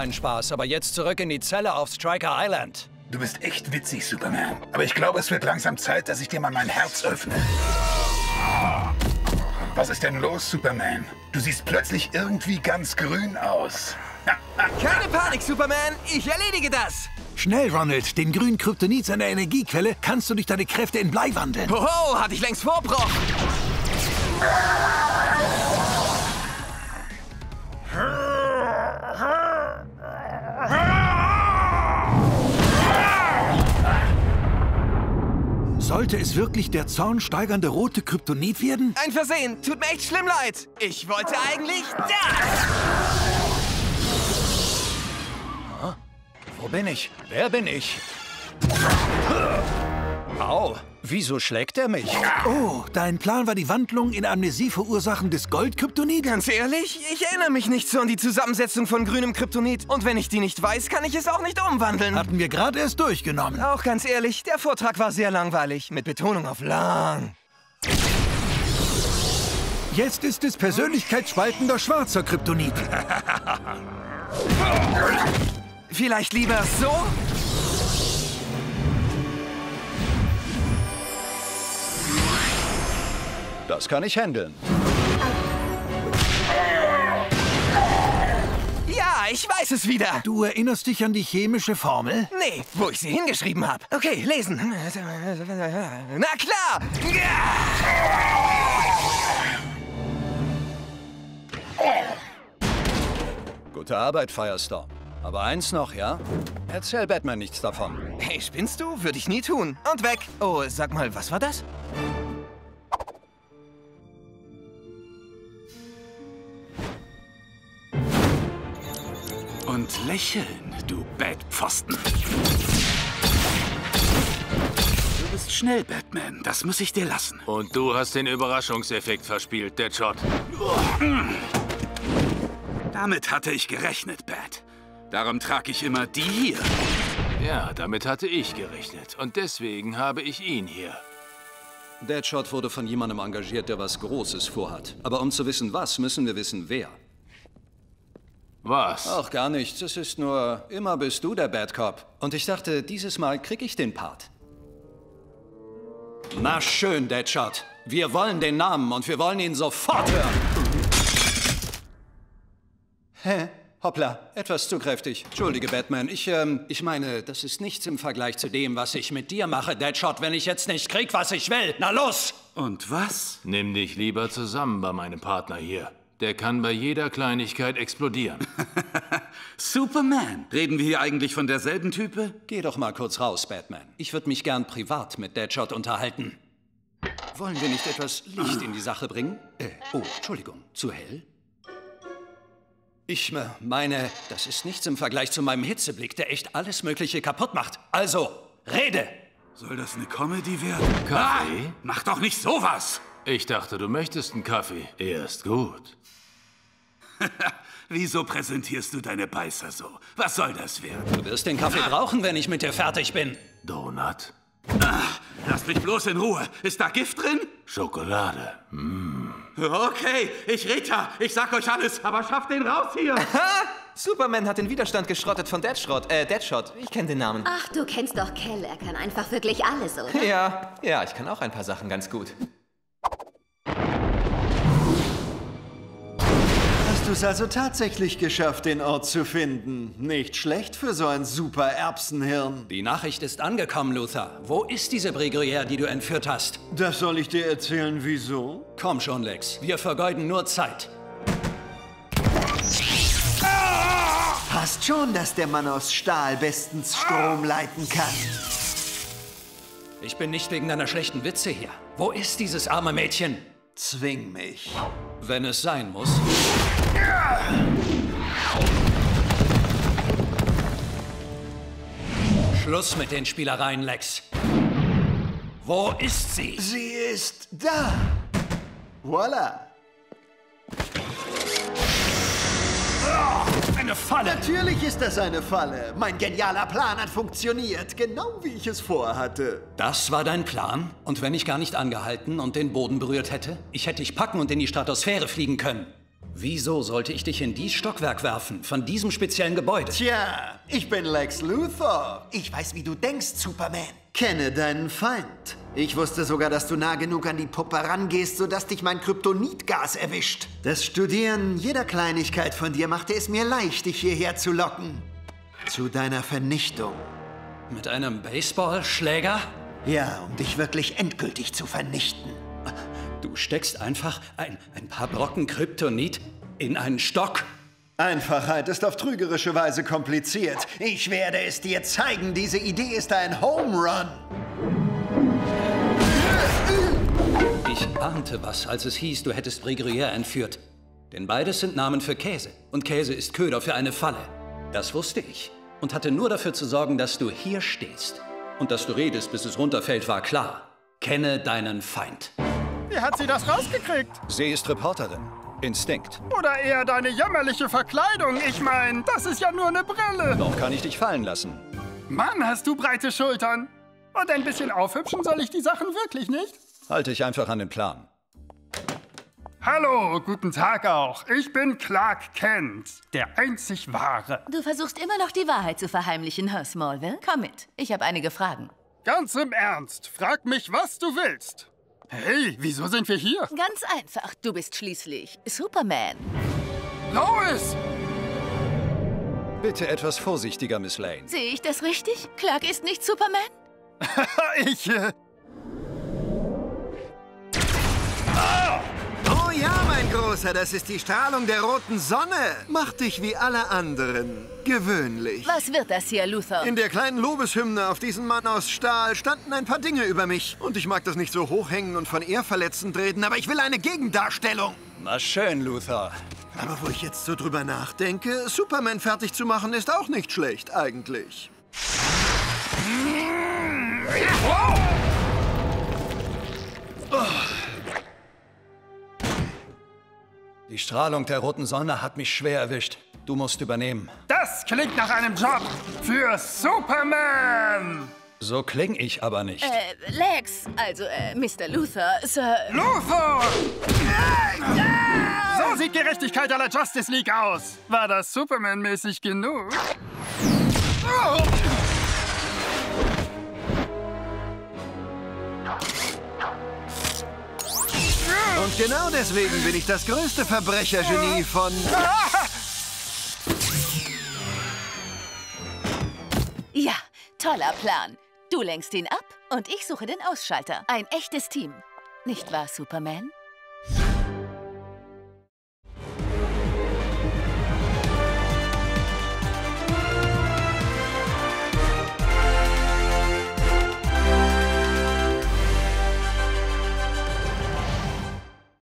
kleinen Spaß, aber jetzt zurück in die Zelle auf Striker Island. Du bist echt witzig, Superman. Aber ich glaube, es wird langsam Zeit, dass ich dir mal mein Herz öffne. Was ist denn los, Superman? Du siehst plötzlich irgendwie ganz grün aus. Keine Panik, Superman. Ich erledige das. Schnell, Ronald. Den grünen Kryptonit seiner Energiequelle kannst du durch deine Kräfte in Blei wandeln. Hoho, hatte ich längst vorbraucht. Sollte es wirklich der zornsteigernde rote Kryptonit werden? Ein Versehen. Tut mir echt schlimm leid. Ich wollte eigentlich das. Huh? Wo bin ich? Wer bin ich? Au. Wieso schlägt er mich? Oh, dein Plan war die Wandlung in Amnesie verursachen des Goldkryptonit? Ganz ehrlich, ich erinnere mich nicht so an die Zusammensetzung von grünem Kryptonit. Und wenn ich die nicht weiß, kann ich es auch nicht umwandeln. Hatten wir gerade erst durchgenommen. Auch ganz ehrlich, der Vortrag war sehr langweilig. Mit Betonung auf lang. Jetzt ist es persönlichkeitsspaltender schwarzer Kryptonit. Vielleicht lieber so? Das kann ich handeln. Ja, ich weiß es wieder. Du erinnerst dich an die chemische Formel? Nee, wo ich sie hingeschrieben habe. Okay, lesen. Na klar! Gute Arbeit, Firestorm. Aber eins noch, ja? Erzähl Batman nichts davon. Hey, spinnst du? Würde ich nie tun. Und weg. Oh, sag mal, was war das? Und lächeln, du Bat-Pfosten. Du bist schnell, Batman. Das muss ich dir lassen. Und du hast den Überraschungseffekt verspielt, Deadshot. Damit hatte ich gerechnet, Bat. Darum trage ich immer die hier. Ja, damit hatte ich gerechnet. Und deswegen habe ich ihn hier. Deadshot wurde von jemandem engagiert, der was Großes vorhat. Aber um zu wissen, was, müssen wir wissen, wer. Was? Ach, gar nichts. Es ist nur, immer bist du der Bad Cop. Und ich dachte, dieses Mal krieg ich den Part. Na schön, Deadshot. Wir wollen den Namen und wir wollen ihn sofort hören. Hä? Hoppla, etwas zu kräftig. Entschuldige, Batman. Ich meine, das ist nichts im Vergleich zu dem, was ich mit dir mache, Deadshot, wenn ich jetzt nicht krieg, was ich will. Na los! Und was? Nimm dich lieber zusammen bei meinem Partner hier. Der kann bei jeder Kleinigkeit explodieren. Superman! Reden wir hier eigentlich von derselben Type? Geh doch mal kurz raus, Batman. Ich würde mich gern privat mit Deadshot unterhalten. Wollen wir nicht etwas Licht in die Sache bringen? Oh, Entschuldigung. Zu hell? Ich meine, das ist nichts im Vergleich zu meinem Hitzeblick, der echt alles Mögliche kaputt macht. Also, rede! Soll das eine Comedy werden? Kaffee? Ah, mach doch nicht sowas! Ich dachte, du möchtest einen Kaffee. Er ist gut. Wieso präsentierst du deine Beißer so? Was soll das werden? Du wirst den Kaffee brauchen, wenn ich mit dir fertig bin. Donut? Ach, lass mich bloß in Ruhe. Ist da Gift drin? Schokolade. Mm. Okay, ich rede ja. Ich sag euch alles, aber schafft den raus hier. Aha. Superman hat den Widerstand geschrottet von Deadshot. Deadshot. Ich kenne den Namen. Ach, du kennst doch Kell. Er kann einfach wirklich alles, oder? Ja, ja, ich kann auch ein paar Sachen ganz gut. Hast du es also tatsächlich geschafft, den Ort zu finden? Nicht schlecht für so ein super Erbsenhirn. Die Nachricht ist angekommen, Luthor. Wo ist diese Briguière, die du entführt hast? Das soll ich dir erzählen, wieso? Komm schon, Lex. Wir vergeuden nur Zeit. Passt schon, dass der Mann aus Stahl bestens Strom leiten kann. Ich bin nicht wegen deiner schlechten Witze hier. Wo ist dieses arme Mädchen? Zwing mich. Wenn es sein muss. Schluss mit den Spielereien, Lex. Wo ist sie? Sie ist da. Voila. Eine Falle! Natürlich ist das eine Falle. Mein genialer Plan hat funktioniert, genau wie ich es vorhatte. Das war dein Plan? Und wenn ich gar nicht angehalten und den Boden berührt hätte? Ich hätte dich packen und in die Stratosphäre fliegen können. Wieso sollte ich dich in dieses Stockwerk werfen, von diesem speziellen Gebäude? Tja, ich bin Lex Luthor. Ich weiß, wie du denkst, Superman. Kenne deinen Feind. Ich wusste sogar, dass du nah genug an die Puppe rangehst, sodass dich mein Kryptonitgas erwischt. Das Studieren jeder Kleinigkeit von dir machte es mir leicht, dich hierher zu locken. Zu deiner Vernichtung. Mit einem Baseballschläger? Ja, um dich wirklich endgültig zu vernichten. Du steckst einfach ein paar Brocken Kryptonit in einen Stock. Einfachheit ist auf trügerische Weise kompliziert. Ich werde es dir zeigen. Diese Idee ist ein Home Run. Ich ahnte was, als es hieß, du hättest Briguière entführt. Denn beides sind Namen für Käse. Und Käse ist Köder für eine Falle. Das wusste ich. Und hatte nur dafür zu sorgen, dass du hier stehst. Und dass du redest, bis es runterfällt, war klar. Kenne deinen Feind. Wie hat sie das rausgekriegt? Sie ist Reporterin. Instinkt. Oder eher deine jämmerliche Verkleidung. Ich meine, das ist ja nur eine Brille. Doch kann ich dich fallen lassen. Mann, hast du breite Schultern. Und ein bisschen aufhübschen soll ich die Sachen wirklich nicht? Halte ich einfach an den Plan. Hallo, guten Tag auch. Ich bin Clark Kent, der einzig Wahre. Du versuchst immer noch die Wahrheit zu verheimlichen, Herr Smallville. Komm mit, ich habe einige Fragen. Ganz im Ernst, frag mich, was du willst. Hey, wieso sind wir hier? Ganz einfach. Du bist schließlich Superman. Lois! Bitte etwas vorsichtiger, Miss Lane. Sehe ich das richtig? Clark ist nicht Superman? Oh ja, mein Großer, das ist die Strahlung der roten Sonne. Mach dich wie alle anderen. Gewöhnlich. Was wird das hier, Luthor? In der kleinen Lobeshymne auf diesen Mann aus Stahl standen ein paar Dinge über mich. Und ich mag das nicht so hochhängen und von ehrverletzend reden, aber ich will eine Gegendarstellung. Na schön, Luthor. Aber wo ich jetzt so drüber nachdenke, Superman fertig zu machen, ist auch nicht schlecht, eigentlich. Wow! Oh. Die Strahlung der roten Sonne hat mich schwer erwischt. Du musst übernehmen. Das klingt nach einem Job für Superman! So kling ich aber nicht. Lex, also Mr. Luthor, Sir... Luthor! So sieht Gerechtigkeit à la Justice League aus. War das Superman-mäßig genug? Oh. Und genau deswegen bin ich das größte Verbrechergenie von... Ja, toller Plan. Du lenkst ihn ab und ich suche den Ausschalter. Ein echtes Team. Nicht wahr, Superman?